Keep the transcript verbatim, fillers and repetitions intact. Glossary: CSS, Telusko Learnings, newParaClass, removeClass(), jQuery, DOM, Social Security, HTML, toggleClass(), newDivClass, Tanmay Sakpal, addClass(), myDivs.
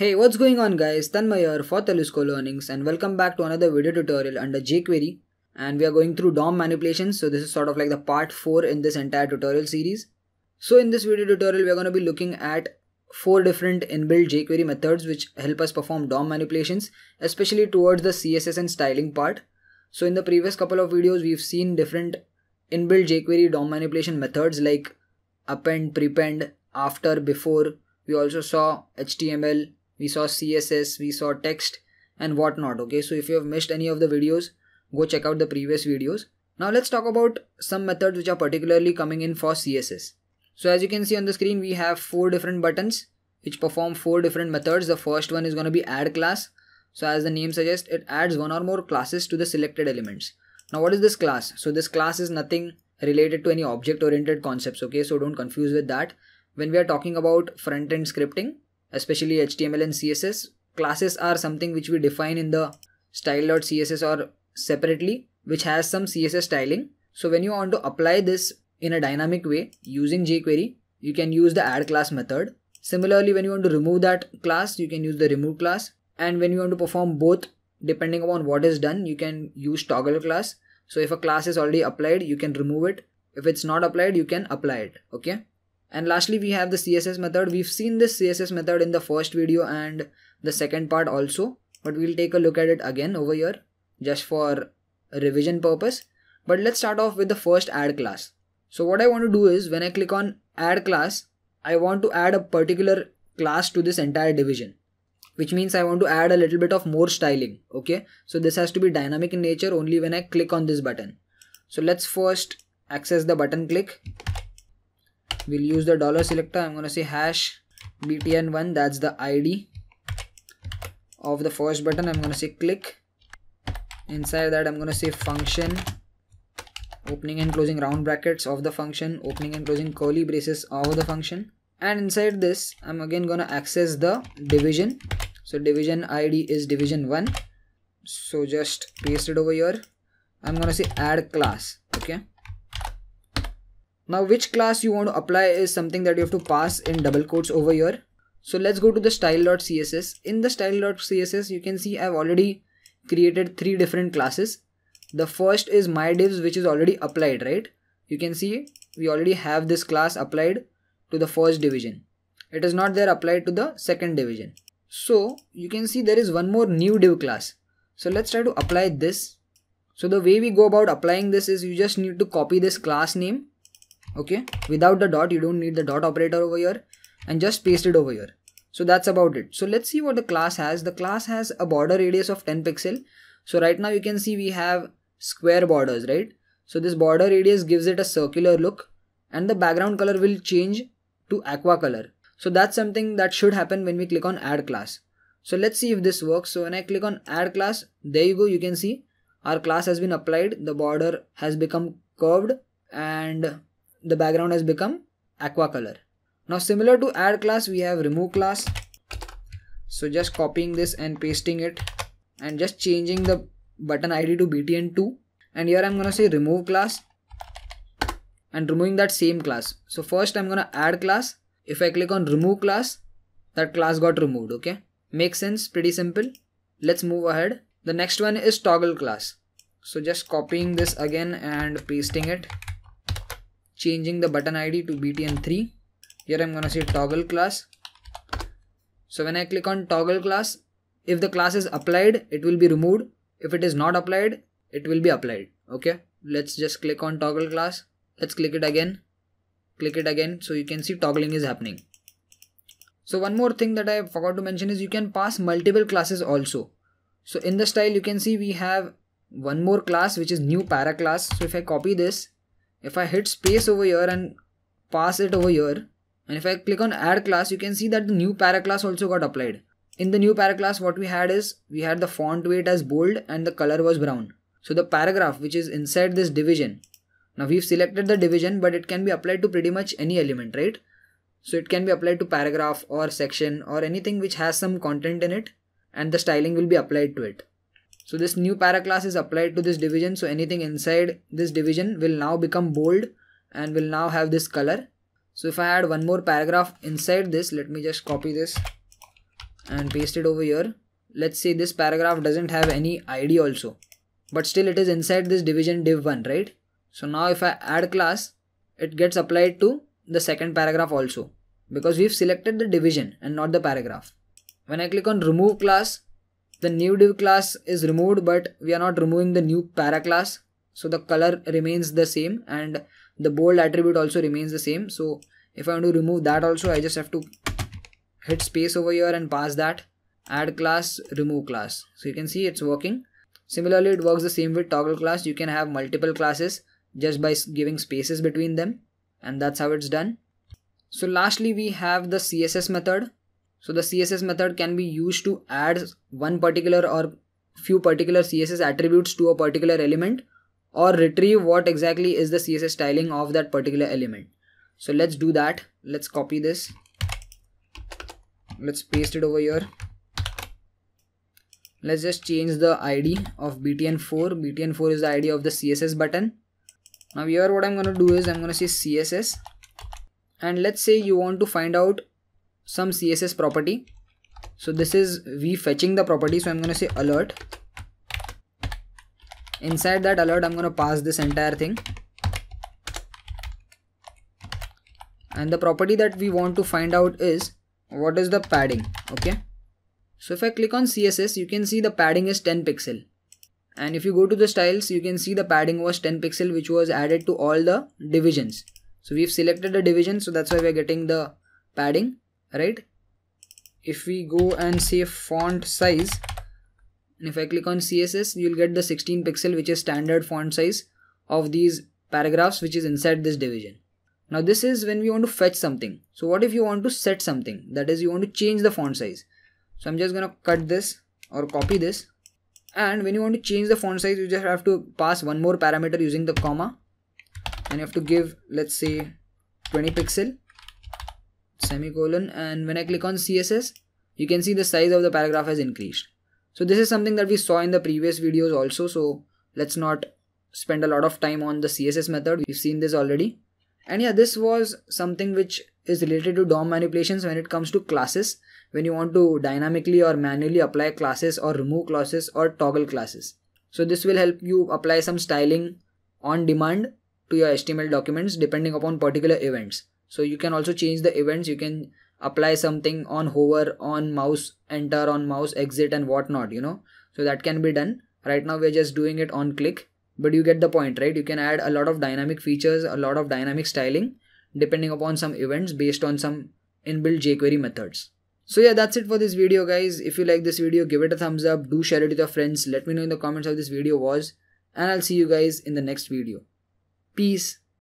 Hey, what's going on guys, Tanmay here for Telusko Learnings and welcome back to another video tutorial under jQuery, and we are going through D O M manipulations. So this is sort of like the part four in this entire tutorial series. So in this video tutorial we are going to be looking at four different inbuilt jQuery methods which help us perform D O M manipulations, especially towards the C S S and styling part. So in the previous couple of videos we've seen different inbuilt jQuery D O M manipulation methods like append, prepend, after, before. We also saw H T M L. We saw C S S, we saw text and whatnot. Okay, so if you have missed any of the videos, go check out the previous videos. Now let's talk about some methods which are particularly coming in for C S S. So as you can see on the screen, we have four different buttons which perform four different methods. The first one is going to be add class. So as the name suggests, it adds one or more classes to the selected elements. Now what is this class? So this class is nothing related to any object oriented concepts. Okay, so don't confuse with that. When we are talking about front end scripting, especially H T M L and C S S, classes are something which we define in the style.css or separately, which has some C S S styling. So when you want to apply this in a dynamic way using jQuery, you can use the add class method. Similarly, when you want to remove that class, you can use the remove class. And when you want to perform both, depending upon what is done, you can use toggle class. So if a class is already applied, you can remove it. If it's not applied, you can apply it. Okay. And lastly, we have the C S S method. We've seen this C S S method in the first video and the second part also, but we'll take a look at it again over here just for revision purpose. But let's start off with the first add class. So what I want to do is when I click on add class, I want to add a particular class to this entire division, which means I want to add a little bit of more styling. Okay, so this has to be dynamic in nature only when I click on this button. So let's first access the button click. We'll use the dollar selector. I'm going to say hash B T N one. That's the I D of the first button. I'm going to say click. Inside that, I'm going to say function, opening and closing round brackets of the function, opening and closing curly braces of the function. And inside this, I'm again going to access the division. So division I D is division one. So just paste it over here. I'm going to say add class. Okay. Now which class you want to apply is something that you have to pass in double quotes over here. So let's go to the style.css. In the style.css, you can see I've already created three different classes. The first is myDivs, which is already applied, right? You can see we already have this class applied to the first division. It is not there applied to the second division. So you can see there is one more new div class. So let's try to apply this. So the way we go about applying this is you just need to copy this class name. Okay, without the dot, you don't need the dot operator over here, and just paste it over here. So that's about it. So let's see what the class has. The class has a border radius of ten pixel. So right now you can see we have square borders, right? So this border radius gives it a circular look, and the background color will change to aqua color. So that's something that should happen when we click on add class. So let's see if this works. So when I click on add class, there you go. You can see our class has been applied. The border has become curved and the background has become aqua color. Now similar to add class, we have remove class. So just copying this and pasting it and just changing the button I D to B T N two, and here I'm going to say remove class and removing that same class. So first I'm going to add class. If I click on remove class, that class got removed. Okay, makes sense, pretty simple. Let's move ahead. The next one is toggle class. So just copying this again and pasting it, changing the button I D to B T N three. Here I'm going to say toggle class. So when I click on toggle class, if the class is applied, it will be removed. If it is not applied, it will be applied. Okay. Let's just click on toggle class. Let's click it again. Click it again. So you can see toggling is happening. So one more thing that I forgot to mention is you can pass multiple classes also. So in the style, you can see we have one more class, which is newParaClass. So if I copy this, if I hit space over here and pass it over here, and if I click on add class, you can see that the new para class also got applied. In the new para class, what we had is we had the font weight as bold and the color was brown. So the paragraph which is inside this division, now we've selected the division, but it can be applied to pretty much any element, right? So it can be applied to paragraph or section or anything which has some content in it, and the styling will be applied to it. So this new para class is applied to this division. So anything inside this division will now become bold and will now have this color. So if I add one more paragraph inside this, let me just copy this and paste it over here. Let's say this paragraph doesn't have any I D also, but still it is inside this division div one, right? So now if I add class, it gets applied to the second paragraph also, because we've selected the division and not the paragraph. When I click on remove class, the new div class is removed, but we are not removing the new para class. So the color remains the same and the bold attribute also remains the same. So if I want to remove that also, I just have to hit space over here and pass that. Add class, remove class. So you can see it's working. Similarly, it works the same with toggle class. You can have multiple classes just by giving spaces between them, and that's how it's done. So lastly, we have the C S S method. So the C S S method can be used to add one particular or few particular C S S attributes to a particular element, or retrieve what exactly is the C S S styling of that particular element. So let's do that. Let's copy this. Let's paste it over here. Let's just change the I D of B T N four. B T N four is the I D of the C S S button. Now here what I'm going to do is I'm going to say C S S, and let's say you want to find out some C S S property. So this is we fetching the property. So I'm going to say alert. Inside that alert, I'm going to pass this entire thing. And the property that we want to find out is what is the padding. Okay. So if I click on C S S, you can see the padding is ten pixel. And if you go to the styles, you can see the padding was ten pixel, which was added to all the divisions. So we've selected the division, so that's why we're getting the padding, right? If we go and say font size, and if I click on C S S, you'll get the sixteen pixel, which is standard font size of these paragraphs, which is inside this division. Now this is when we want to fetch something. So what if you want to set something? That is, you want to change the font size. So I'm just going to cut this or copy this. And when you want to change the font size, you just have to pass one more parameter using the comma. And you have to give, let's say, twenty pixel, semicolon. And when I click on C S S, you can see the size of the paragraph has increased. So this is something that we saw in the previous videos also. So let's not spend a lot of time on the C S S method. We've seen this already. And yeah, this was something which is related to D O M manipulations when it comes to classes, when you want to dynamically or manually apply classes or remove classes or toggle classes. So this will help you apply some styling on demand to your H T M L documents depending upon particular events. So you can also change the events. You can apply something on hover, on mouse enter, on mouse exit and whatnot, you know. So that can be done. Right now we're just doing it on click, but you get the point, right? You can add a lot of dynamic features, a lot of dynamic styling depending upon some events based on some inbuilt jQuery methods. So yeah, that's it for this video, guys. If you like this video, give it a thumbs up. Do share it with your friends. Let me know in the comments how this video was, and I'll see you guys in the next video. Peace.